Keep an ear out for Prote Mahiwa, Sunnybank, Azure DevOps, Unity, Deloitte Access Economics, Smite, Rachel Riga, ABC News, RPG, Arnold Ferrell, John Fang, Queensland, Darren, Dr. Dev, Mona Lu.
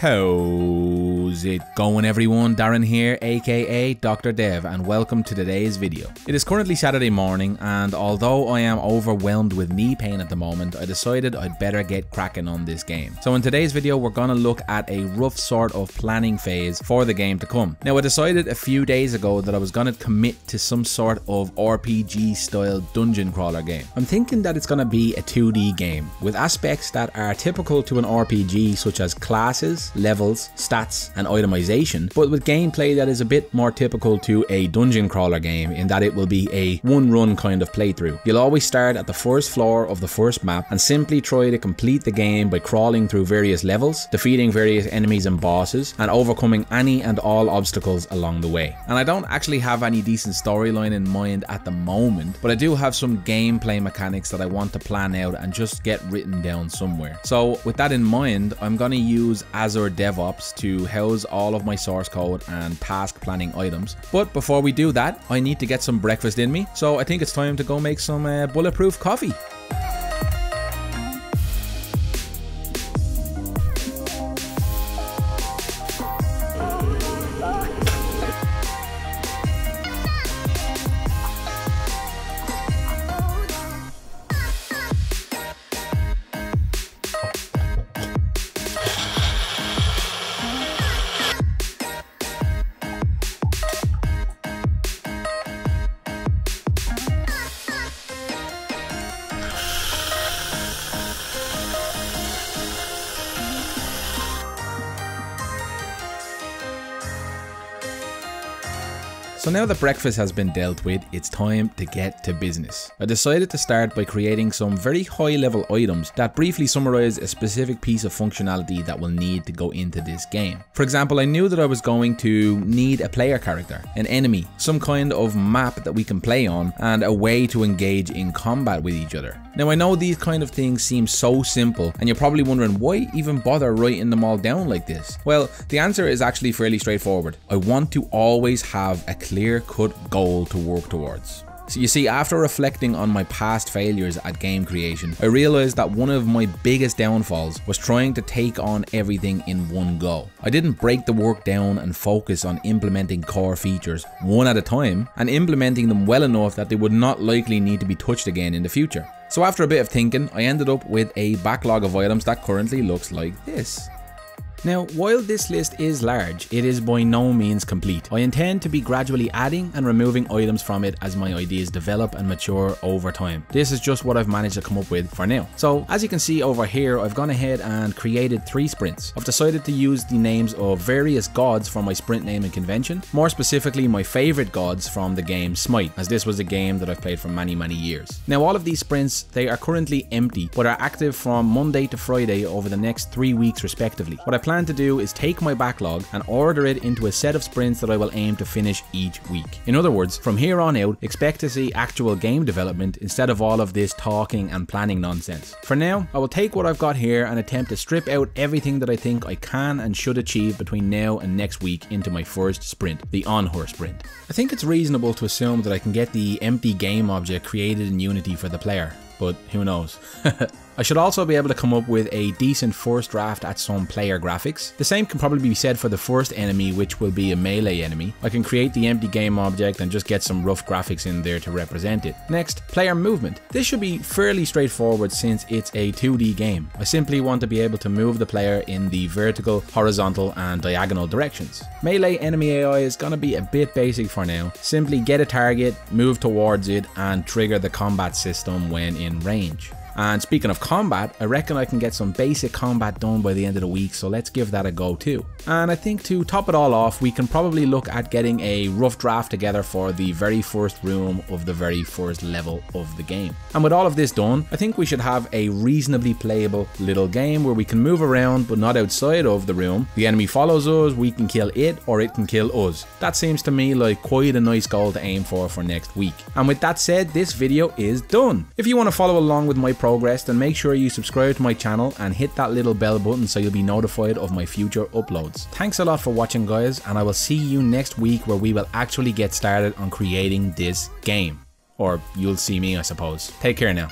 How's it going everyone? Darren here, aka Dr. Dev, and welcome to today's video. It is currently Saturday morning, and although I am overwhelmed with knee pain at the moment, I decided I'd better get cracking on this game. So in today's video, we're gonna look at a rough sort of planning phase for the game to come. Now I decided a few days ago that I was gonna commit to some sort of RPG style dungeon crawler game. I'm thinking that it's gonna be a 2D game with aspects that are typical to an RPG such as classes, levels, stats and itemization, but with gameplay that is a bit more typical to a dungeon crawler game in that it will be a one run kind of playthrough. You'll always start at the first floor of the first map and simply try to complete the game by crawling through various levels, defeating various enemies and bosses, and overcoming any and all obstacles along the way. And I don't actually have any decent storyline in mind at the moment, but I do have some gameplay mechanics that I want to plan out and just get written down somewhere. So with that in mind, I'm going to use Azure DevOps to house all of my source code and task planning items. But before we do that, I need to get some breakfast in me, so I think it's time to go make some bulletproof coffee. So now that breakfast has been dealt with, it's time to get to business. I decided to start by creating some very high level items that briefly summarize a specific piece of functionality that will need to go into this game. For example, I knew that I was going to need a player character, an enemy, some kind of map that we can play on, and a way to engage in combat with each other. Now I know these kind of things seem so simple, and you're probably wondering why even bother writing them all down like this? Well, the answer is actually fairly straightforward. I want to always have a clear-cut goal to work towards. So you see, after reflecting on my past failures at game creation, I realized that one of my biggest downfalls was trying to take on everything in one go. I didn't break the work down and focus on implementing core features one at a time and implementing them well enough that they would not likely need to be touched again in the future. So after a bit of thinking, I ended up with a backlog of items that currently looks like this. Now, while this list is large, it is by no means complete. I intend to be gradually adding and removing items from it as my ideas develop and mature over time. This is just what I've managed to come up with for now. So as you can see over here, I've gone ahead and created 3 sprints. I've decided to use the names of various gods for my sprint naming convention, more specifically my favorite gods from the game Smite, as this was a game that I've played for many years. Now all of these sprints, they are currently empty, but are active from Monday to Friday over the next 3 weeks respectively. What I plan to do is take my backlog and order it into a set of sprints that I will aim to finish each week. In other words, from here on out, expect to see actual game development instead of all of this talking and planning nonsense. For now, I will take what I've got here and attempt to strip out everything that I think I can and should achieve between now and next week into my first sprint, the on-her sprint. I think it's reasonable to assume that I can get the empty game object created in Unity for the player, but who knows? I should also be able to come up with a decent first draft at some player graphics. The same can probably be said for the first enemy, which will be a melee enemy. I can create the empty game object and just get some rough graphics in there to represent it. Next, player movement. This should be fairly straightforward since it's a 2D game. I simply want to be able to move the player in the vertical, horizontal and diagonal directions. Melee enemy AI is going to be a bit basic for now. Simply get a target, move towards it and trigger the combat system when in range. And speaking of combat, I reckon I can get some basic combat done by the end of the week, so let's give that a go too. And I think to top it all off, we can probably look at getting a rough draft together for the very first room of the very first level of the game. And with all of this done, I think we should have a reasonably playable little game where we can move around but not outside of the room. The enemy follows us, we can kill it or it can kill us. That seems to me like quite a nice goal to aim for next week. And with that said, this video is done. If you want to follow along with my progress, then make sure you subscribe to my channel and hit that little bell button so you'll be notified of my future uploads. Thanks a lot for watching guys, and I will see you next week where we will actually get started on creating this game. Or you'll see me, I suppose. Take care now.